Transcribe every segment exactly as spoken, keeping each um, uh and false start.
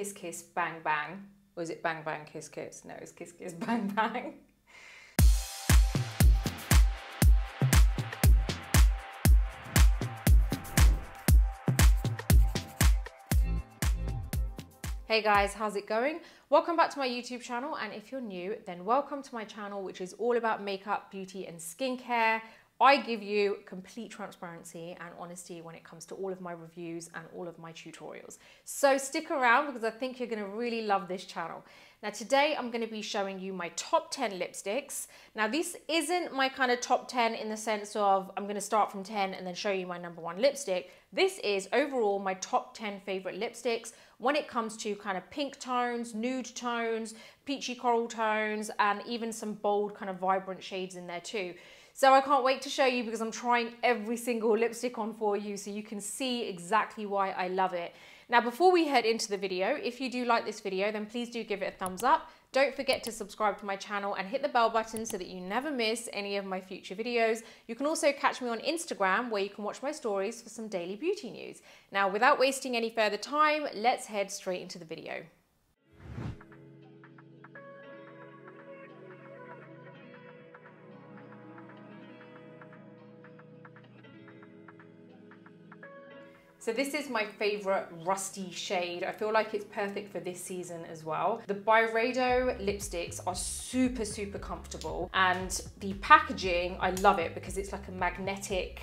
Kiss Kiss Bang Bang. Or is it Bang Bang Kiss Kiss? No, it's Kiss Kiss Bang Bang. Hey guys, how's it going? Welcome back to my YouTube channel, and if you're new, then welcome to my channel, which is all about makeup, beauty and skincare. I give you complete transparency and honesty when it comes to all of my reviews and all of my tutorials. So stick around because I think you're gonna really love this channel. Now today I'm gonna be showing you my top ten lipsticks. Now this isn't my kind of top ten in the sense of I'm gonna start from ten and then show you my number one lipstick. This is overall my top ten favorite lipsticks when it comes to kind of pink tones, nude tones, peachy coral tones, and even some bold kind of vibrant shades in there too. So I can't wait to show you because I'm trying every single lipstick on for you so you can see exactly why I love it. Now before we head into the video, if you do like this video, then please do give it a thumbs up. Don't forget to subscribe to my channel and hit the bell button so that you never miss any of my future videos. You can also catch me on Instagram where you can watch my stories for some daily beauty news. Now without wasting any further time, let's head straight into the video. So this is my favorite rusty shade. I feel like it's perfect for this season as well. The Byredo lipsticks are super, super comfortable. And the packaging, I love it because it's like a magnetic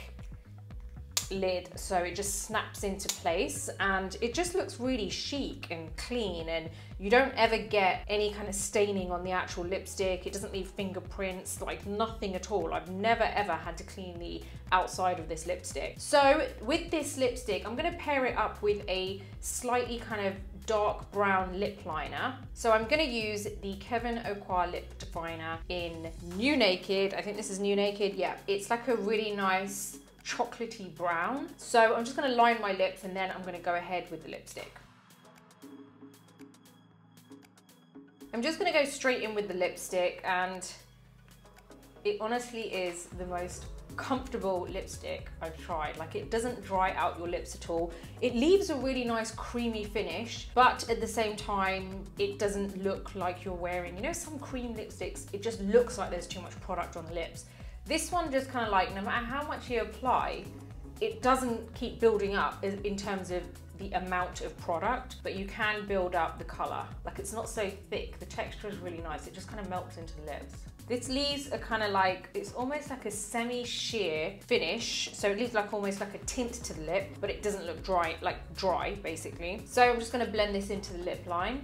lid. So it just snaps into place and it just looks really chic and clean. And you don't ever get any kind of staining on the actual lipstick. It doesn't leave fingerprints, like nothing at all. I've never ever had to clean the outside of this lipstick. So with this lipstick, I'm gonna pair it up with a slightly kind of dark brown lip liner. So I'm gonna use the Kevyn Aucoin lip liner in New Naked. I think this is New Naked, yeah. It's like a really nice chocolatey brown. So I'm just gonna line my lips and then I'm gonna go ahead with the lipstick. I'm just gonna go straight in with the lipstick, and it honestly is the most comfortable lipstick I've tried. Like, it doesn't dry out your lips at all. It leaves a really nice creamy finish, but at the same time, it doesn't look like you're wearing, you know, some cream lipsticks, it just looks like there's too much product on the lips. This one just kind of like, no matter how much you apply, it doesn't keep building up in terms of the amount of product, but you can build up the color. Like, it's not so thick, the texture is really nice, it just kind of melts into the lips. This leaves a kind of like, it's almost like a semi-sheer finish, so it leaves like almost like a tint to the lip, but it doesn't look dry, like dry basically. So I'm just gonna blend this into the lip line.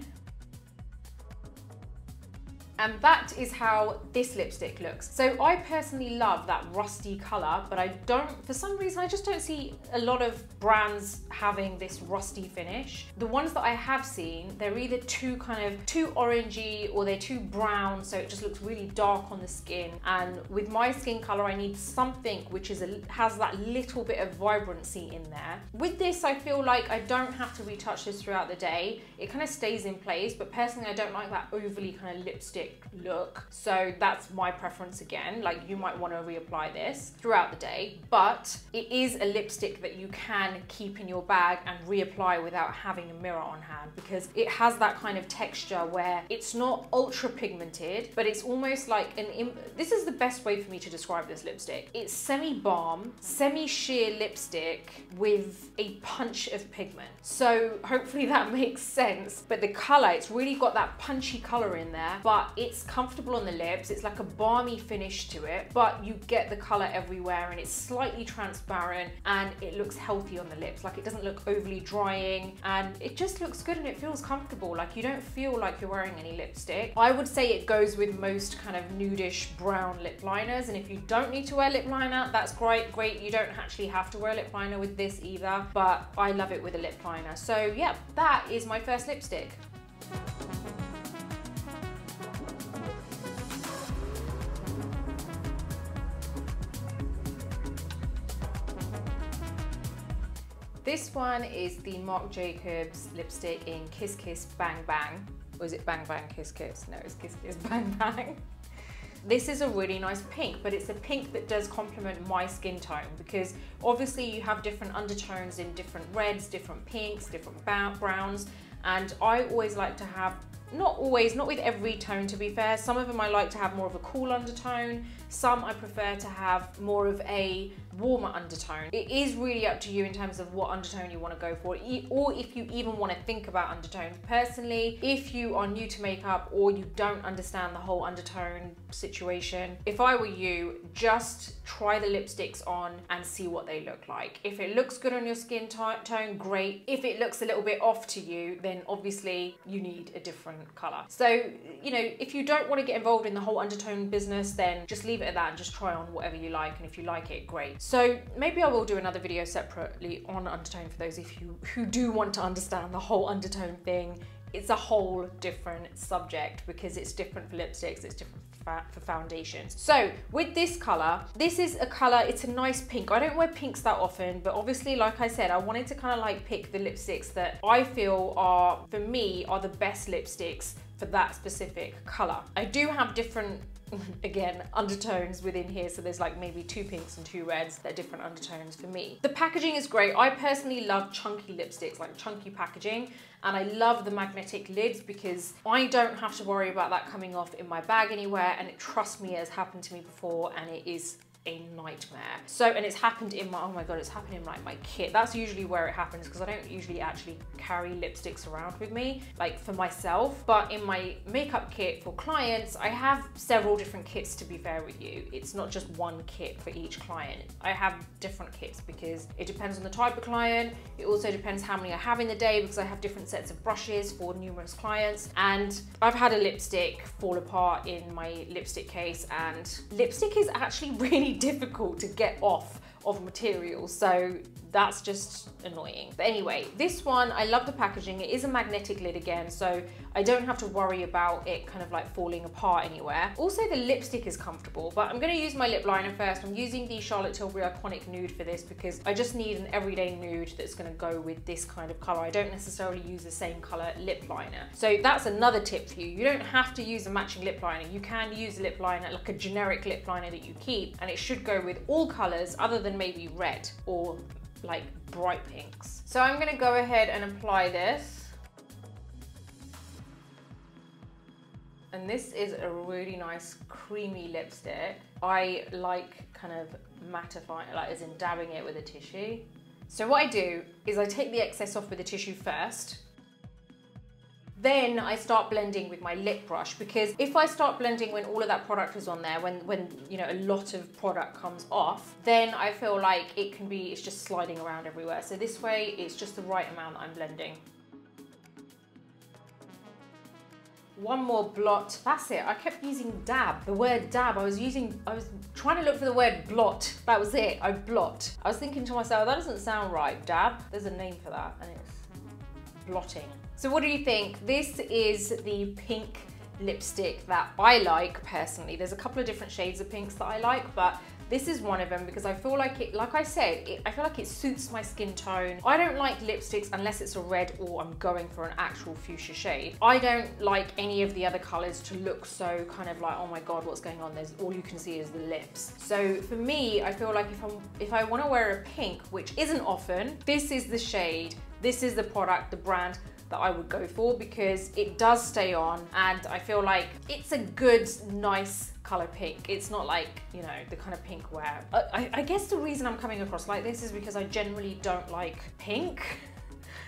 And that is how this lipstick looks. So I personally love that rusty color, but I don't, for some reason, I just don't see a lot of brands having this rusty finish. The ones that I have seen, they're either too kind of, too orangey or they're too brown, so it just looks really dark on the skin. And with my skin color, I need something which is a, has that little bit of vibrancy in there. With this, I feel like I don't have to retouch this throughout the day. It kind of stays in place, but personally, I don't like that overly kind of lipstick look, so that's my preference again. Like, you might want to reapply this throughout the day, but it is a lipstick that you can keep in your bag and reapply without having a mirror on hand, because it has that kind of texture where it's not ultra pigmented, but it's almost like an im this is the best way for me to describe this lipstick. It's semi-balm, semi-sheer lipstick with a punch of pigment. So hopefully that makes sense, but the color, it's really got that punchy color in there, but it's comfortable on the lips. It's like a balmy finish to it, but you get the color everywhere, and it's slightly transparent, and it looks healthy on the lips. Like, it doesn't look overly drying, and it just looks good, and it feels comfortable. Like, you don't feel like you're wearing any lipstick. I would say it goes with most kind of nudish brown lip liners, and if you don't need to wear lip liner, that's great, great. You don't actually have to wear lip liner with this either, but I love it with a lip liner. So yeah, that is my first lipstick. This one is the Marc Jacobs lipstick in Kiss Kiss Bang Bang. Or is it Bang Bang Kiss Kiss? No, it's Kiss Kiss Bang Bang. This is a really nice pink, but it's a pink that does complement my skin tone, because obviously you have different undertones in different reds, different pinks, different browns, and I always like to have, not always, not with every tone to be fair, some of them I like to have more of a cool undertone, some I prefer to have more of a warmer undertone. It is really up to you in terms of what undertone you want to go for, or if you even want to think about undertones. Personally, if you are new to makeup or you don't understand the whole undertone situation, if I were you, just try the lipsticks on and see what they look like. If it looks good on your skin tone, great. If it looks a little bit off to you, then obviously you need a different colour. So, you know, if you don't want to get involved in the whole undertone business, then just leave it at that and just try on whatever you like, and if you like it, great. So maybe I will do another video separately on undertone for those of you who do want to understand the whole undertone thing. It's a whole different subject because it's different for lipsticks, it's different for foundations. So with this color, this is a color, it's a nice pink. I don't wear pinks that often, but obviously, like I said, I wanted to kind of like pick the lipsticks that I feel are, for me, are the best lipsticks for that specific color. I do have different, again, undertones within here, so there's like maybe two pinks and two reds that are different undertones for me. The packaging is great. I personally love chunky lipsticks, like chunky packaging, and I love the magnetic lids because I don't have to worry about that coming off in my bag anywhere, and it, trust me, it has happened to me before and it is a nightmare. So, and it's happened in my, oh my god, it's happened in like my kit. That's usually where it happens because I don't usually actually carry lipsticks around with me, like for myself, but in my makeup kit for clients, I have several different kits, to be fair with you. It's not just one kit for each client. I have different kits because it depends on the type of client. It also depends how many I have in the day because I have different sets of brushes for numerous clients. And I've had a lipstick fall apart in my lipstick case, and lipstick is actually really difficult to get off of material, so that's just annoying. But anyway, this one, I love the packaging. It is a magnetic lid again, so I don't have to worry about it kind of like falling apart anywhere. Also, the lipstick is comfortable, but I'm gonna use my lip liner first. I'm using the Charlotte Tilbury Iconic Nude for this because I just need an everyday nude that's gonna go with this kind of color. I don't necessarily use the same color lip liner. So that's another tip for you. You don't have to use a matching lip liner. You can use a lip liner, like a generic lip liner that you keep, and it should go with all colors other than maybe red or like bright pinks. So I'm gonna go ahead and apply this. And this is a really nice creamy lipstick. I like kind of mattifying, like as in dabbing it with a tissue. So what I do is I take the excess off with a tissue first. Then I start blending with my lip brush, because if I start blending when all of that product is on there, when, when you know, a lot of product comes off, then I feel like it can be, it's just sliding around everywhere. So this way, it's just the right amount that I'm blending. One more blot, that's it. I kept using dab, the word dab. I was using, I was trying to look for the word blot. That was it, I blot. I was thinking to myself, that doesn't sound right, dab. There's a name for that, and it's blotting. So what do you think? This is the pink lipstick that I like personally. There's a couple of different shades of pinks that I like, but this is one of them because I feel like it, like I said, it, I feel like it suits my skin tone. I don't like lipsticks unless it's a red or I'm going for an actual fuchsia shade. I don't like any of the other colors to look so kind of like, oh my God, what's going on? There's, all you can see is the lips. So for me, I feel like if, I'm, if I wanna wear a pink, which isn't often, this is the shade, this is the product, the brand that I would go for because it does stay on, and I feel like it's a good, nice color pink. It's not like, you know, the kind of pink where I, I, I guess the reason I'm coming across like this is because I generally don't like pink.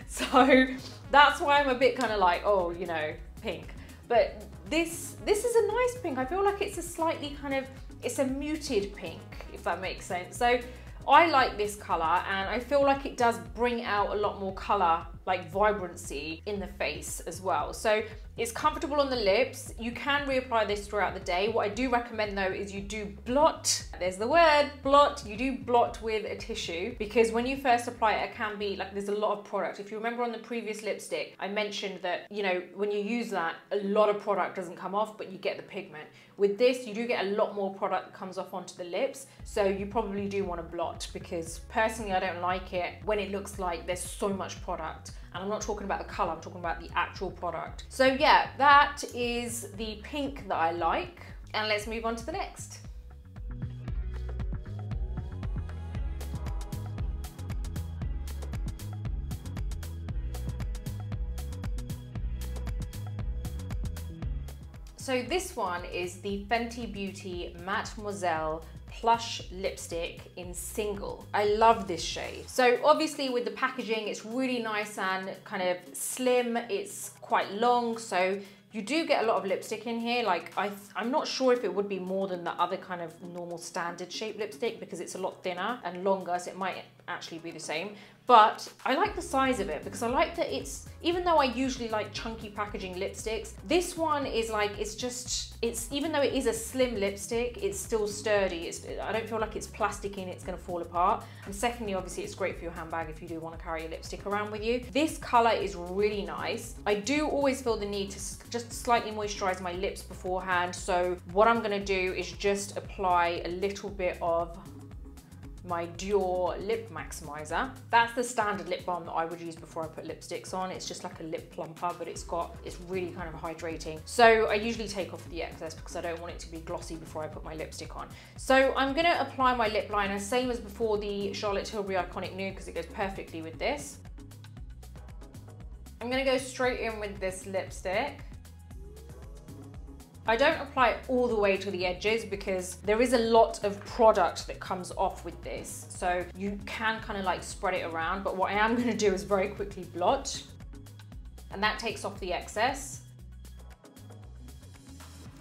So that's why I'm a bit kind of like, oh, you know, pink. But this, this is a nice pink. I feel like it's a slightly kind of, it's a muted pink, if that makes sense. So I like this color, and I feel like it does bring out a lot more color, like vibrancy in the face as well. So it's comfortable on the lips. You can reapply this throughout the day. What I do recommend though is you do blot. There's the word, blot. You do blot with a tissue because when you first apply it, it can be like, there's a lot of product. If you remember on the previous lipstick, I mentioned that, you know, when you use that, a lot of product doesn't come off, but you get the pigment. With this, you do get a lot more product that comes off onto the lips. So you probably do want to blot because personally, I don't like it when it looks like there's so much product. And I'm not talking about the color, I'm talking about the actual product. So yeah, that is the pink that I like. And let's move on to the next. So this one is the Fenty Beauty Mademoiselle Plush Lipstick in Single. I love this shade. So obviously with the packaging, it's really nice and kind of slim. It's quite long, so you do get a lot of lipstick in here. Like I I'm not sure if it would be more than the other kind of normal standard shaped lipstick because it's a lot thinner and longer, so it might actually be the same. But I like the size of it because I like that it's, even though I usually like chunky packaging lipsticks, this one is like, it's just, it's, even though it is a slim lipstick, it's still sturdy. It's, I don't feel like it's plasticky and it's gonna fall apart. And secondly, obviously it's great for your handbag if you do wanna carry your lipstick around with you. This color is really nice. I do always feel the need to just slightly moisturize my lips beforehand. So what I'm gonna do is just apply a little bit of my Dior Lip Maximizer. That's the standard lip balm that I would use before I put lipsticks on. It's just like a lip plumper, but it's got, it's really kind of hydrating. So I usually take off the excess because I don't want it to be glossy before I put my lipstick on. So I'm gonna apply my lip liner, same as before, the Charlotte Tilbury Iconic Nude, because it goes perfectly with this. I'm gonna go straight in with this lipstick. I don't apply it all the way to the edges because there is a lot of product that comes off with this. So you can kind of like spread it around, but what I am gonna do is very quickly blot, and that takes off the excess.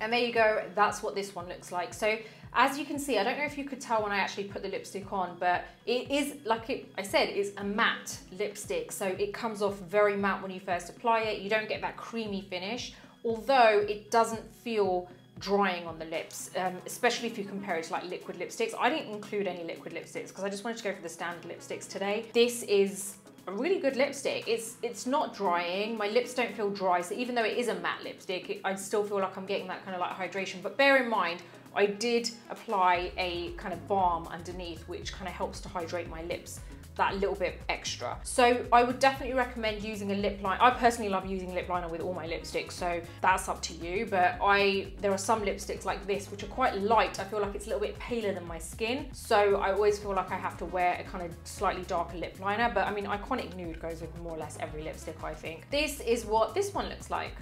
And there you go, that's what this one looks like. So as you can see, I don't know if you could tell when I actually put the lipstick on, but it is, like it, I said, it's a matte lipstick. So it comes off very matte when you first apply it. You don't get that creamy finish, although it doesn't feel drying on the lips, um, especially if you compare it to like liquid lipsticks. I didn't include any liquid lipsticks because I just wanted to go for the standard lipsticks today. This is a really good lipstick. It's it's not drying. My lips don't feel dry, so even though it is a matte lipstick, it, I still feel like I'm getting that kind of like hydration. But bear in mind, I did apply a kind of balm underneath, which kind of helps to hydrate my lips that little bit extra. So I would definitely recommend using a lip liner. I personally love using lip liner with all my lipsticks, so that's up to you, but I there are some lipsticks like this which are quite light. I feel like it's a little bit paler than my skin, so I always feel like I have to wear a kind of slightly darker lip liner, but I mean, Iconic Nude goes with more or less every lipstick, I think. This is what this one looks like.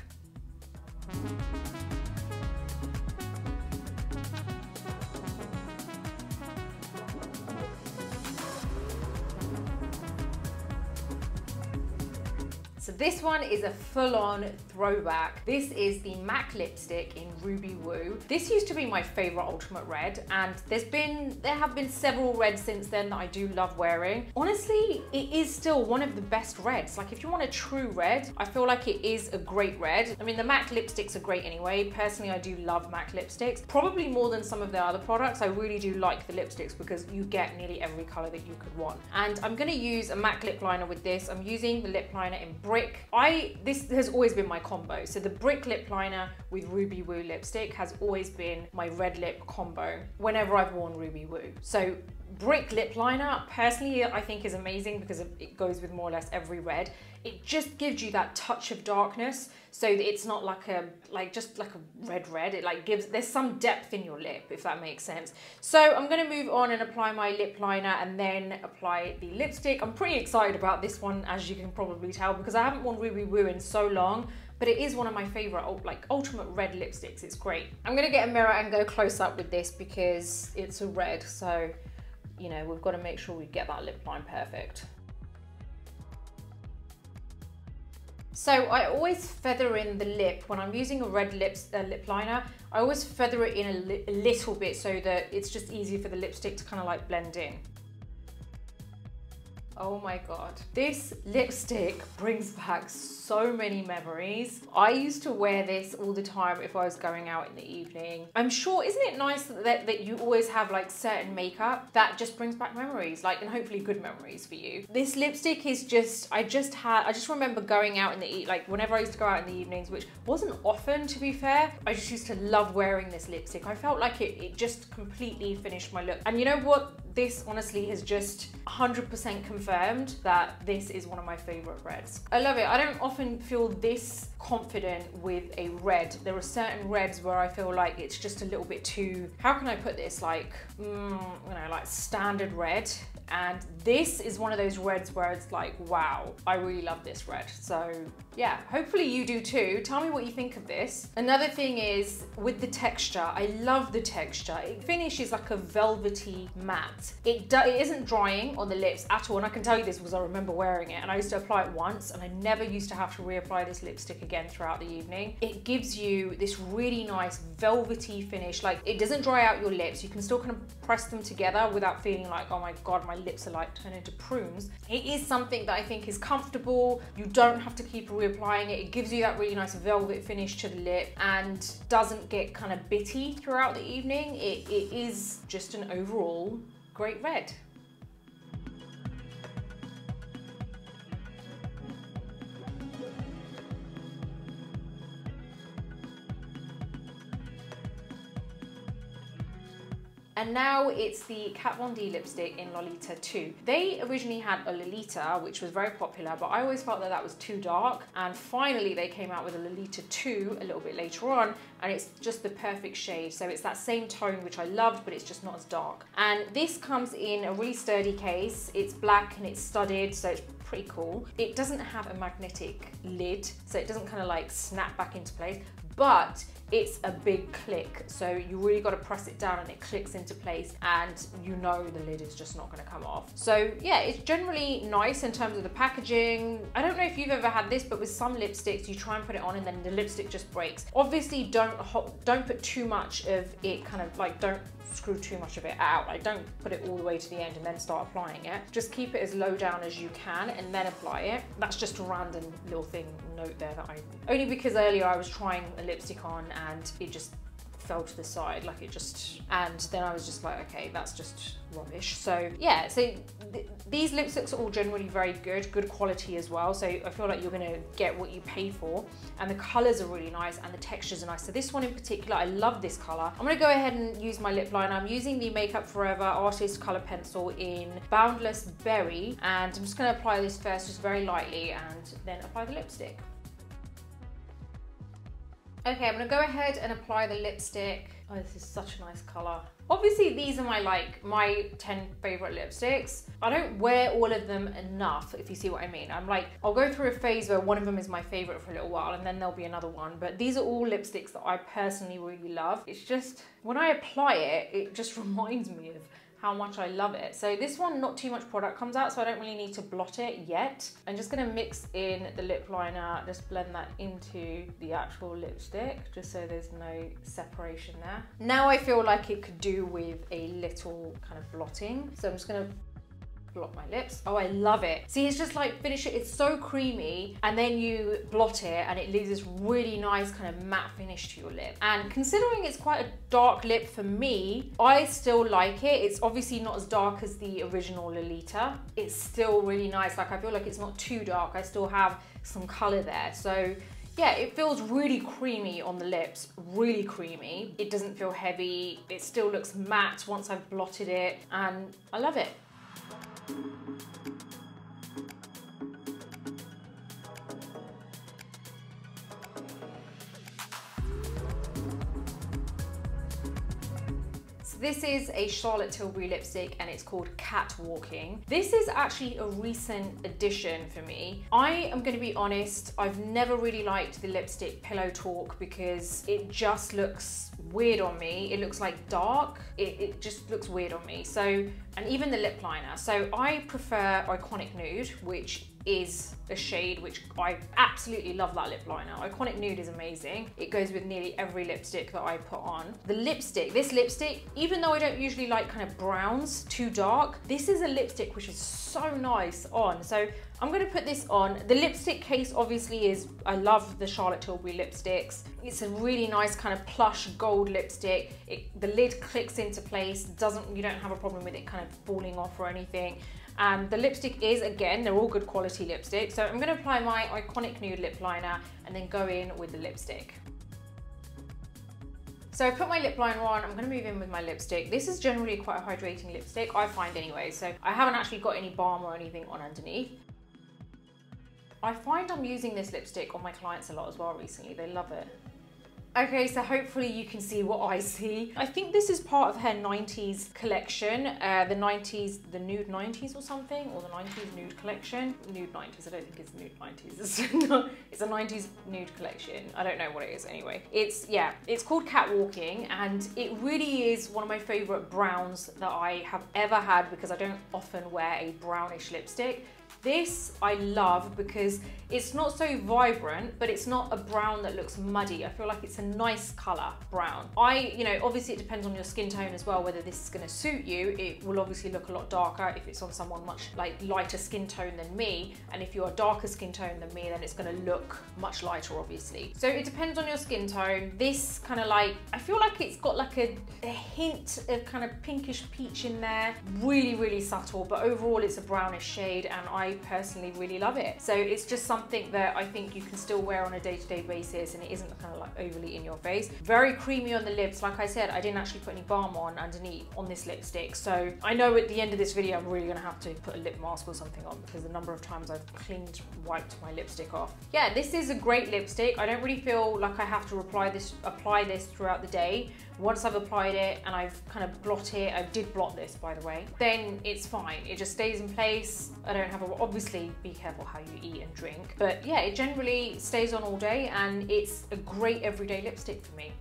So this one is a full-on throwback. This is the MAC lipstick in Ruby Woo. This used to be my favorite Ultimate Red, and there's been, there have been several reds since then that I do love wearing. Honestly, it is still one of the best reds. Like if you want a true red, I feel like it is a great red. I mean, the MAC lipsticks are great anyway. Personally, I do love MAC lipsticks, probably more than some of their other products. I really do like the lipsticks because you get nearly every color that you could want. And I'm gonna use a MAC lip liner with this. I'm using the lip liner in Brick. I, this has always been my combo. So the Brick lip liner with Ruby Woo lipstick has always been my red lip combo whenever I've worn Ruby Woo. So Brick lip liner, personally, I think is amazing because it goes with more or less every red. It just gives you that touch of darkness, so that it's not like a, like just like a red red. It like gives, there's some depth in your lip, if that makes sense. So I'm gonna move on and apply my lip liner and then apply the lipstick. I'm pretty excited about this one, as you can probably tell, because I haven't worn Ruby Woo in so long, but it is one of my favorite, like ultimate red lipsticks. It's great. I'm gonna get a mirror and go close up with this because it's a red. So, you know, we've gotta make sure we get that lip line perfect. So I always feather in the lip when I'm using a red lips, uh, lip liner. I always feather it in a, li a little bit so that it's just easy for the lipstick to kind of like blend in. Oh my God, this lipstick brings back so many memories. I used to wear this all the time if I was going out in the evening. I'm sure, isn't it nice that, that you always have like certain makeup that just brings back memories, like, and hopefully good memories for you. This lipstick is just, I just had, I just remember going out in the, e like whenever I used to go out in the evenings, which wasn't often to be fair, I just used to love wearing this lipstick. I felt like it, it just completely finished my look. And you know what? This honestly has just one hundred percent confirmed that this is one of my favorite reds. I love it. I don't often feel this confident with a red. There are certain reds where I feel like it's just a little bit too, how can I put this, like, mm, you know, like standard red. And this is one of those reds where it's like, wow, I really love this red. So yeah, hopefully you do too. Tell me what you think of this. Another thing is with the texture, I love the texture. It finishes like a velvety matte. It, do, it isn't drying on the lips at all. And I can tell you this because I remember wearing it and I used to apply it once and I never used to have to reapply this lipstick again throughout the evening. It gives you this really nice velvety finish. Like, it doesn't dry out your lips. You can still kind of press them together without feeling like, oh my God, my My lips are like turned into prunes. It is something that I think is comfortable. You don't have to keep reapplying it. It gives you that really nice velvet finish to the lip and doesn't get kind of bitty throughout the evening. It, it is just an overall great red. And now it's the Kat Von D lipstick in Lolita two. They originally had a Lolita, which was very popular, but I always felt that that was too dark. And finally they came out with a Lolita two a little bit later on, and it's just the perfect shade. So it's that same tone, which I loved, but it's just not as dark. And this comes in a really sturdy case. It's black and it's studded, so it's pretty cool. It doesn't have a magnetic lid, so it doesn't kind of like snap back into place, but it's a big click, so you really got to press it down and it clicks into place, and you know the lid is just not going to come off. So yeah, it's generally nice in terms of the packaging. I don't know if you've ever had this, but with some lipsticks you try and put it on and then the lipstick just breaks. Obviously don't don't put too much of it, kind of like don't screw too much of it out. Like, don't put it all the way to the end and then start applying it. Just keep it as low down as you can and then apply it. That's just a random little thing note there that I, only because earlier I was trying a lipstick on and it just fell to the side, like it just, and then I was just like, okay, that's just rubbish. So yeah, so th these lipsticks are all generally very good, good quality as well. So I feel like you're gonna get what you pay for, and the colors are really nice and the textures are nice. So this one in particular, I love this color. I'm gonna go ahead and use my lip liner. I'm using the Makeup Forever Artist Color Pencil in Boundless Berry, and I'm just gonna apply this first, just very lightly, and then apply the lipstick. Okay, I'm gonna go ahead and apply the lipstick. Oh, this is such a nice color. Obviously these are my like my ten favorite lipsticks. I don't wear all of them enough, if you see what I mean. I'm like, I'll go through a phase where one of them is my favorite for a little while and then there'll be another one, but these are all lipsticks that I personally really love. It's just, when I apply it, it just reminds me of how much I love it. So this one, not too much product comes out, so I don't really need to blot it yet. I'm just gonna mix in the lip liner, just blend that into the actual lipstick, just so there's no separation there. Now I feel like it could do with a little kind of blotting. So I'm just gonna blot my lips. Oh, I love it. See, it's just like, finish it, it's so creamy, and then you blot it and it leaves this really nice kind of matte finish to your lip. And considering it's quite a dark lip for me, I still like it. It's obviously not as dark as the original Lolita. It's still really nice. Like, I feel like it's not too dark. I still have some color there. So yeah, it feels really creamy on the lips, really creamy. It doesn't feel heavy. It still looks matte once I've blotted it, and I love it. This is a Charlotte Tilbury lipstick and it's called Catwalking. This is actually a recent addition for me. I am gonna be honest, I've never really liked the lipstick Pillow Talk because it just looks weird on me. It looks like dark, it, it just looks weird on me. So, and even the lip liner. So I prefer Iconic Nude, which is a shade which I absolutely love that lip liner. Iconic Nude is amazing. It goes with nearly every lipstick that I put on. The lipstick, this lipstick, even though I don't usually like kind of browns too dark, this is a lipstick which is so nice on. So I'm gonna put this on. The lipstick case obviously is, I love the Charlotte Tilbury lipsticks. It's a really nice kind of plush gold lipstick. It, the lid clicks into place, doesn't, you don't have a problem with it kind of falling off or anything. And the lipstick is, again, they're all good quality lipstick. So I'm gonna apply my Iconic Nude lip liner and then go in with the lipstick. So I put my lip liner on, I'm gonna move in with my lipstick. This is generally quite a hydrating lipstick, I find anyway. So I haven't actually got any balm or anything on underneath. I find I'm using this lipstick on my clients a lot as well recently. They love it. Okay, so hopefully you can see what I see. I think this is part of her nineties collection, uh, the nineties, the nude nineties or something, or the nineties nude collection. Nude nineties, I don't think it's nude nineties. It's, not, it's a nineties nude collection. I don't know what it is anyway. It's, yeah, it's called Catwalking, and it really is one of my favorite browns that I have ever had because I don't often wear a brownish lipstick. This I love because it's not so vibrant, but it's not a brown that looks muddy. I feel like it's a nice color brown. I, you know, obviously it depends on your skin tone as well, whether this is gonna suit you. It will obviously look a lot darker if it's on someone much like lighter skin tone than me. And if you're a darker skin tone than me, then it's gonna look much lighter, obviously. So it depends on your skin tone. This kind of like, I feel like it's got like a, a hint of kind of pinkish peach in there. Really, really subtle, but overall it's a brownish shade and I personally really love it. So it's just something that I think you can still wear on a day-to-day basis and it isn't kind of like overly in your face. Very creamy on the lips. Like I said, I didn't actually put any balm on underneath on this lipstick. So I know at the end of this video, I'm really gonna have to put a lip mask or something on because the number of times I've cleaned, wiped my lipstick off. Yeah, this is a great lipstick. I don't really feel like I have to apply this, apply this throughout the day. Once I've applied it and I've kind of blotted it, I did blot this by the way, then it's fine. It just stays in place. I don't have a, obviously be careful how you eat and drink, but yeah, it generally stays on all day and it's a great everyday lipstick for me.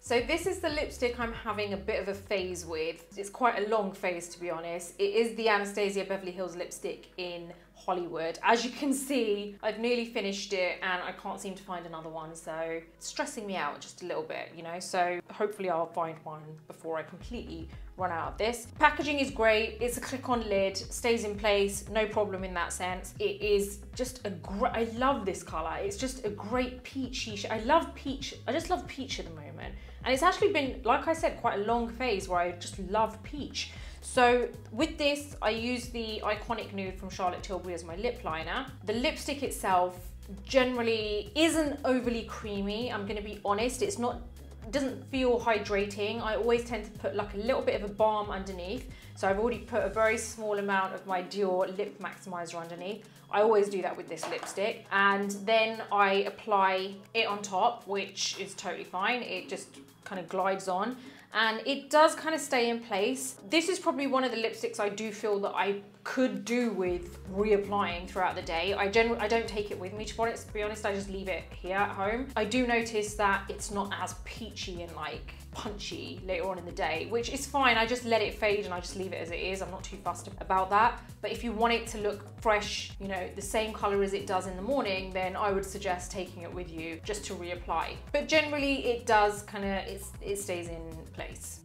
So this is the lipstick I'm having a bit of a phase with. It's quite a long phase to be honest. It is the Anastasia Beverly Hills lipstick in Hollywood. As you can see, I've nearly finished it and I can't seem to find another one, so it's stressing me out just a little bit, you know, so hopefully I'll find one before I completely run out of this. Packaging is great. It's a click-on lid, stays in place, no problem in that sense. It is just a great, I love this color. It's just a great peachy shade. I love peach, I just love peach at the moment. And it's actually been, like I said, quite a long phase where I just love peach. So with this, I use the Iconic Nude from Charlotte Tilbury as my lip liner. The lipstick itself generally isn't overly creamy, I'm gonna be honest. It's not, doesn't feel hydrating. I always tend to put like a little bit of a balm underneath. So I've already put a very small amount of my Dior Lip Maximizer underneath. I always do that with this lipstick. And then I apply it on top, which is totally fine. It just kind of glides on. And it does kind of stay in place. This is probably one of the lipsticks I do feel that I could do with reapplying throughout the day. I generally, I don't take it with me to products, to be honest, I just leave it here at home. I do notice that it's not as peachy and like punchy later on in the day, which is fine. I just let it fade and I just leave it as it is. I'm not too fussed about that. But if you want it to look fresh, you know, the same color as it does in the morning, then I would suggest taking it with you just to reapply. But generally it does kind of, it stays in place.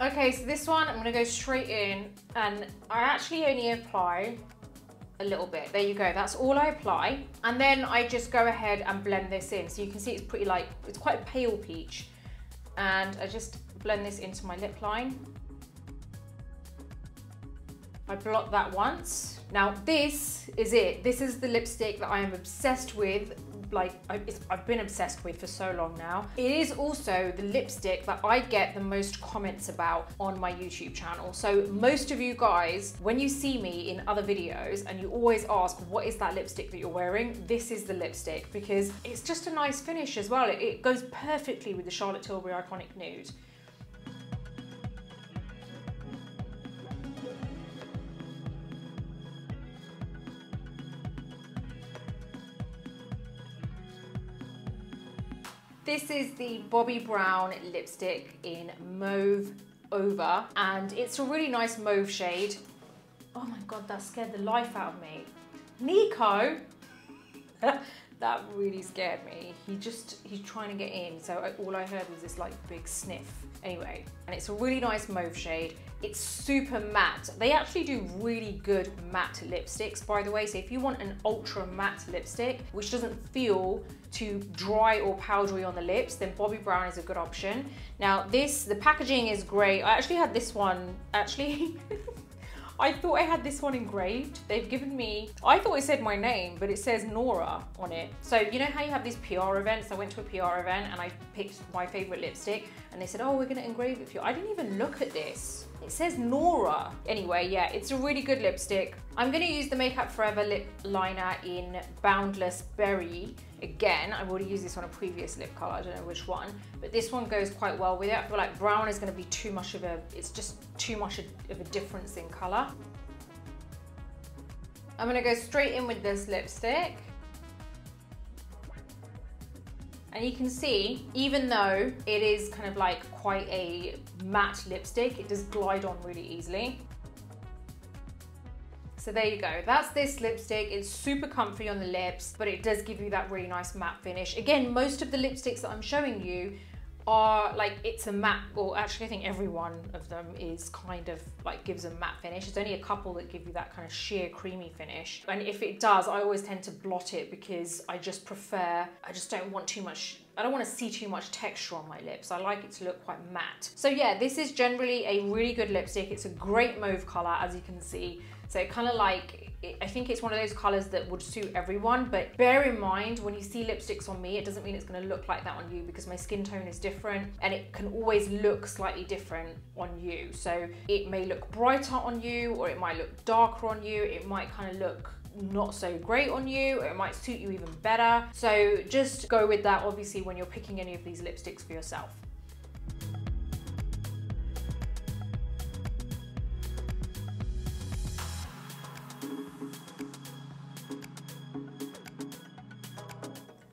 Okay, so this one, I'm gonna go straight in and I actually only apply a little bit. There you go, that's all I apply. And then I just go ahead and blend this in. So you can see it's pretty like, it's quite pale peach. And I just blend this into my lip line. I blot that once. Now this is it. This is the lipstick that I am obsessed with. Like I've been obsessed with for so long now. It is also the lipstick that I get the most comments about on my YouTube channel. So most of you guys, when you see me in other videos and you always ask, what is that lipstick that you're wearing? This is the lipstick because it's just a nice finish as well. It goes perfectly with the Charlotte Tilbury Iconic Nude. This is the Bobbi Brown lipstick in Mauve Over, and it's a really nice mauve shade. Oh my God, that scared the life out of me. Nico, that really scared me. He just, he's trying to get in, so I, all I heard was this like big sniff. Anyway, and it's a really nice mauve shade. It's super matte. They actually do really good matte lipsticks, by the way. So if you want an ultra matte lipstick, which doesn't feel too dry or powdery on the lips, then Bobbi Brown is a good option. Now this, the packaging is great. I actually had this one, actually, I thought I had this one engraved. They've given me, I thought it said my name, but it says Nora on it. So you know how you have these P R events? I went to a P R event and I picked my favorite lipstick and they said, oh, we're gonna engrave it for you. I didn't even look at this. It says Nora. Anyway, yeah, it's a really good lipstick. I'm gonna use the Makeup Forever lip liner in Boundless Berry. Again, I've already used this on a previous lip color, I don't know which one, but this one goes quite well with it. I feel like brown is gonna be too much of a, it's just too much of a difference in color. I'm gonna go straight in with this lipstick. And you can see, even though it is kind of like quite a matte lipstick, it does glide on really easily. So there you go, that's this lipstick. It's super comfy on the lips, but it does give you that really nice matte finish. Again, most of the lipsticks that I'm showing you are like, it's a matte, or actually I think every one of them is kind of like gives a matte finish. It's only a couple that give you that kind of sheer creamy finish. And if it does, I always tend to blot it because I just prefer, I just don't want too much, I don't want to see too much texture on my lips. I like it to look quite matte. So yeah, this is generally a really good lipstick. It's a great mauve color, as you can see. So it kind of like, I think it's one of those colors that would suit everyone, but bear in mind, when you see lipsticks on me, it doesn't mean it's gonna look like that on you because my skin tone is different and it can always look slightly different on you. So it may look brighter on you, or it might look darker on you. It might kind of look not so great on you, or it might suit you even better. So just go with that, obviously, when you're picking any of these lipsticks for yourself.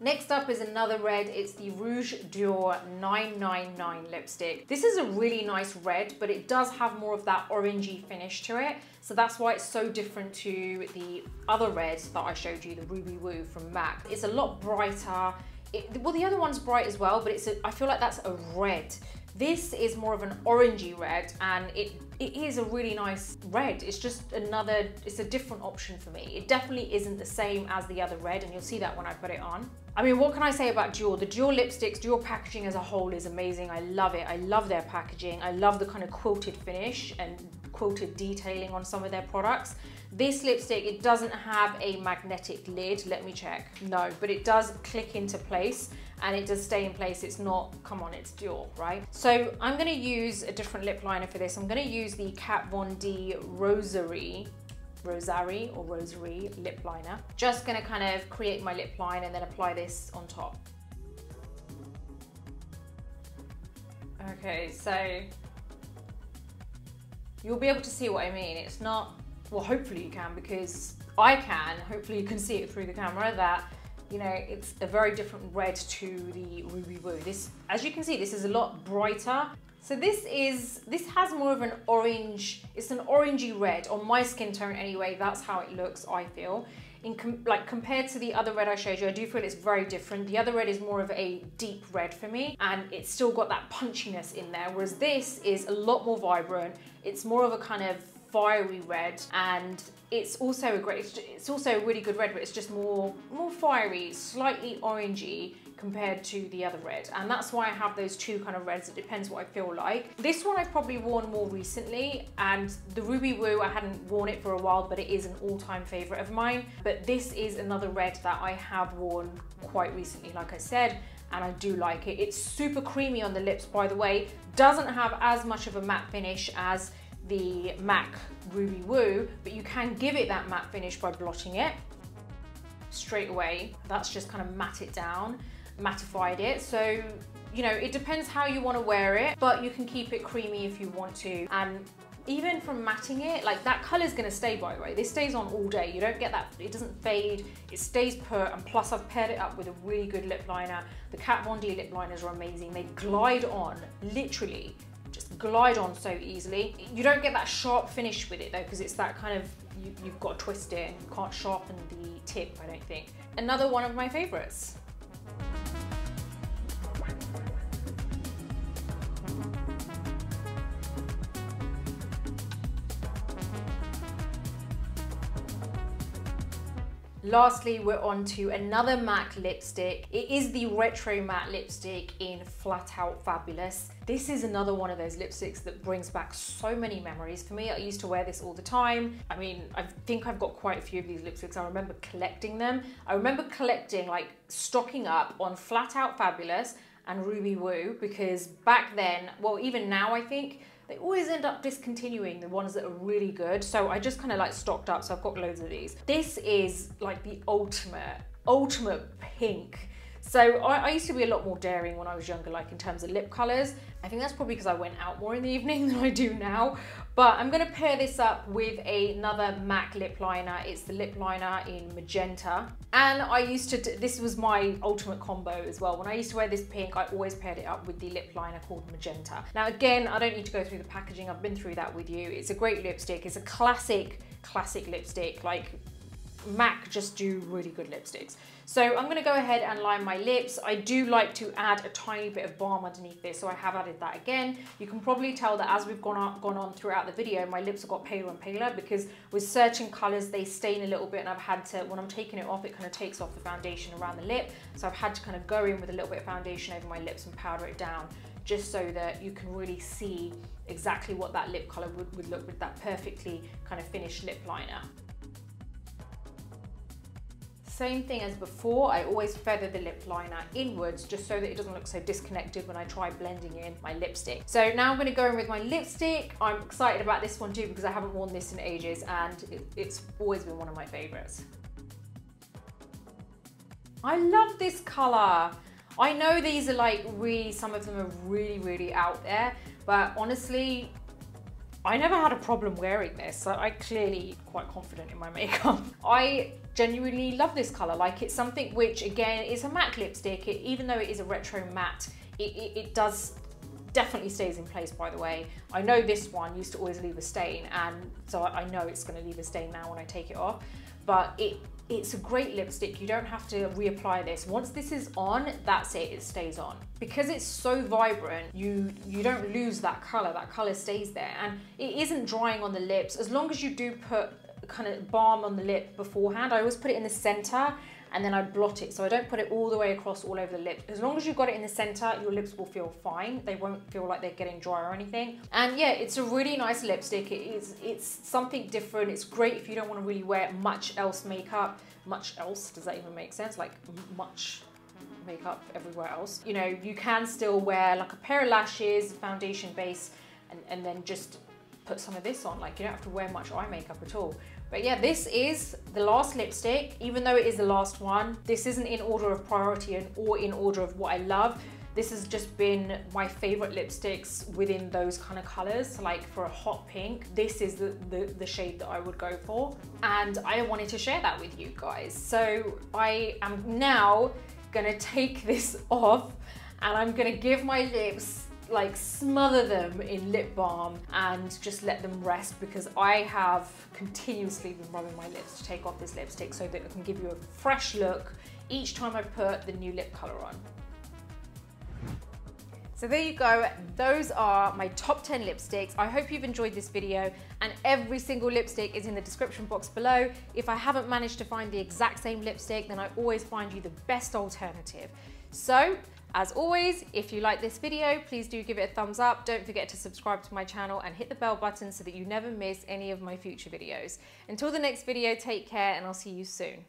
Next up is another red. It's the Rouge Dior nine nine nine lipstick. This is a really nice red, but it does have more of that orangey finish to it. So that's why it's so different to the other red that I showed you, the Ruby Woo from MAC. It's a lot brighter. It, well, the other one's bright as well, but it's a, I feel like that's a red. This is more of an orangey red, and it it is a really nice red. It's just another, it's a different option for me. It definitely isn't the same as the other red, and you'll see that when I put it on. I mean, what can I say about Dior? The Dior lipsticks, Dior packaging as a whole is amazing. I love it. I love their packaging. I love the kind of quilted finish and quilted detailing on some of their products. This lipstick, it doesn't have a magnetic lid. Let me check. No, but it does click into place and it does stay in place. It's not, come on, it's Dior, right? So I'm gonna use a different lip liner for this. I'm gonna use the Kat Von D Rosary Rosary or Rosary lip liner. Just gonna kind of create my lip line and then apply this on top. Okay, so you'll be able to see what I mean. It's not, well, hopefully you can, because I can, hopefully you can see it through the camera that, you know, it's a very different red to the Ruby Woo. This, as you can see, this is a lot brighter. So this is, this has more of an orange, it's an orangey red. On my skin tone anyway, that's how it looks, I feel. In com like compared to the other red I showed you, I do feel it's very different. The other red is more of a deep red for me, and it's still got that punchiness in there, whereas this is a lot more vibrant. It's more of a kind of fiery red, and it's also a great, it's, it's also a really good red, but it's just more, more fiery, slightly orangey compared to the other red. And that's why I have those two kind of reds. It depends what I feel like. This one I've probably worn more recently, and the Ruby Woo, I hadn't worn it for a while, but it is an all-time favorite of mine. But this is another red that I have worn quite recently, like I said, and I do like it. It's super creamy on the lips, by the way. Doesn't have as much of a matte finish as the MAC Ruby Woo, but you can give it that matte finish by blotting it straight away. That's just kind of matte it down, mattified it. So, you know, it depends how you want to wear it, but you can keep it creamy if you want to. And even from matting it, like that color is going to stay, by the way. This stays on all day. You don't get that, it doesn't fade, it stays put. And plus I've paired it up with a really good lip liner. The Kat Von D lip liners are amazing. They glide on, literally just glide on so easily. You don't get that sharp finish with it though, because it's that kind of, you, you've got to twist it and you can't sharpen the tip, I don't think. Another one of my favorites. Lastly, we're on to another MAC lipstick. It is the Retro Matte lipstick in Flat Out Fabulous. This is another one of those lipsticks that brings back so many memories. For me, I used to wear this all the time. I mean, I think I've got quite a few of these lipsticks. I remember collecting them. I remember collecting, like stocking up on Flat Out Fabulous and Ruby Woo, because back then, well, even now I think, they always end up discontinuing the ones that are really good. So I just kind of like stocked up, so I've got loads of these. This is like the ultimate, ultimate pink. So I, I used to be a lot more daring when I was younger, like in terms of lip colors. I think that's probably because I went out more in the evening than I do now. But I'm gonna pair this up with another MAC lip liner. It's the lip liner in Magenta. And I used to, this was my ultimate combo as well. When I used to wear this pink, I always paired it up with the lip liner called Magenta. Now again, I don't need to go through the packaging. I've been through that with you. It's a great lipstick. It's a classic, classic lipstick. Like, MAC just do really good lipsticks. So I'm gonna go ahead and line my lips. I do like to add a tiny bit of balm underneath this, so I have added that again. You can probably tell that as we've gone on, gone on throughout the video, my lips have got paler and paler because with certain colors, they stain a little bit, and I've had to, when I'm taking it off, it kind of takes off the foundation around the lip. So I've had to kind of go in with a little bit of foundation over my lips and powder it down, just so that you can really see exactly what that lip color would, would look with that perfectly kind of finished lip liner. Same thing as before, I always feather the lip liner inwards just so that it doesn't look so disconnected when I try blending in my lipstick. So now I'm gonna go in with my lipstick. I'm excited about this one too because I haven't worn this in ages and it, it's always been one of my favorites. I love this color. I know these are like really, some of them are really, really out there, but honestly, I never had a problem wearing this, so I clearly quite confident in my makeup. I genuinely love this color. Like, it's something which, again, is a matte lipstick. It, even though it is a retro matte, it, it, it does definitely stays in place, by the way. I know this one used to always leave a stain, and so I, I know it's gonna leave a stain now when I take it off, but it it's a great lipstick. You don't have to reapply this. Once this is on, that's it, it stays on. Because it's so vibrant, you, you don't lose that color, that color stays there. And it isn't drying on the lips. As long as you do put kind of balm on the lip beforehand, I always put it in the center and then I blot it. So I don't put it all the way across all over the lips. As long as you've got it in the center, your lips will feel fine. They won't feel like they're getting dry or anything. And yeah, it's a really nice lipstick. It is, it's something different. It's great if you don't want to really wear much else makeup. Much else, does that even make sense? Like much makeup everywhere else. You know, you can still wear like a pair of lashes, foundation base, and, and then just put some of this on. Like, you don't have to wear much eye makeup at all. But yeah, this is the last lipstick. Even though it is the last one, this isn't in order of priority and or in order of what I love. This has just been my favorite lipsticks within those kind of colors. So like for a hot pink, this is the, the, the shade that I would go for. And I wanted to share that with you guys. So I am now gonna take this off and I'm gonna give my lips, like smother them in lip balm and just let them rest, because I have continuously been rubbing my lips to take off this lipstick so that it can give you a fresh look each time I put the new lip color on. So there you go, those are my top ten lipsticks. I hope you've enjoyed this video, and every single lipstick is in the description box below. If I haven't managed to find the exact same lipstick, then I always find you the best alternative. So, as always, if you like this video, please do give it a thumbs up. Don't forget to subscribe to my channel and hit the bell button so that you never miss any of my future videos. Until the next video, take care and I'll see you soon.